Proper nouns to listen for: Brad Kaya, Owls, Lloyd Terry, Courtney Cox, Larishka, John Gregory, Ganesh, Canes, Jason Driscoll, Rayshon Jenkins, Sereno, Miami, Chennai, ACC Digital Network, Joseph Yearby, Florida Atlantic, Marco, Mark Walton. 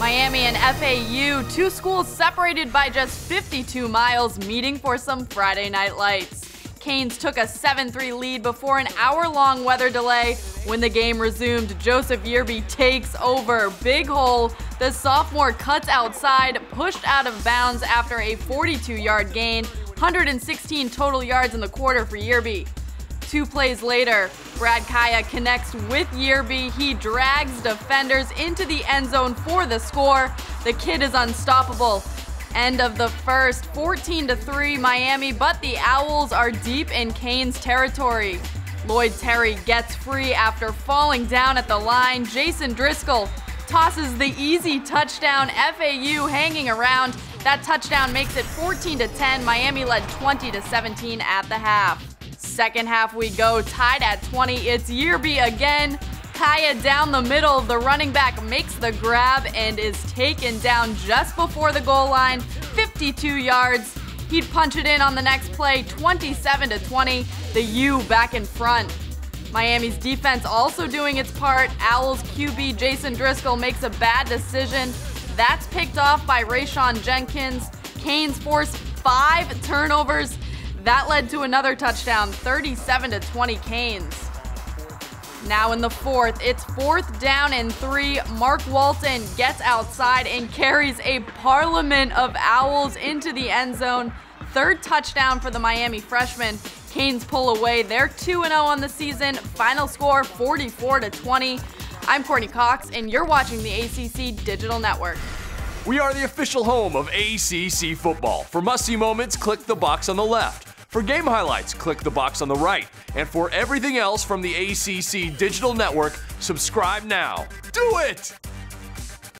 Miami and FAU, two schools separated by just 52 miles, meeting for some Friday night lights. Canes took a 7-3 lead before an hour-long weather delay. When the game resumed, Joseph Yearby takes over. Big hole. The sophomore cuts outside, pushed out of bounds after a 42-yard gain. 116 total yards in the quarter for Yearby. 2 plays later, Brad Kaya connects with Yearby. He drags defenders into the end zone for the score. The kid is unstoppable. End of the first, 14-3 Miami, but the Owls are deep in Canes territory. Lloyd Terry gets free after falling down at the line. Jason Driscoll tosses the easy touchdown. FAU hanging around. That touchdown makes it 14-10. Miami led 20-17 at the half. Second half we go, tied at 20. It's Yearby again. Kaya down the middle, the running back makes the grab and is taken down just before the goal line, 52 yards. He'd punch it in on the next play, 27-20, the U back in front. Miami's defense also doing its part. Owls QB Jason Driscoll makes a bad decision. That's picked off by Rayshon Jenkins. Canes forced 5 turnovers. That led to another touchdown, 37-20 Canes. Now in the fourth, it's 4th down and 3. Mark Walton gets outside and carries a parliament of Owls into the end zone. 3rd touchdown for the Miami freshman. Canes pull away. They're 2-0 on the season. Final score, 44-20. I'm Courtney Cox, and you're watching the ACC Digital Network. We are the official home of ACC football. For must-see moments, click the box on the left. For game highlights, click the box on the right. And for everything else from the ACC Digital Network, subscribe now. Do it!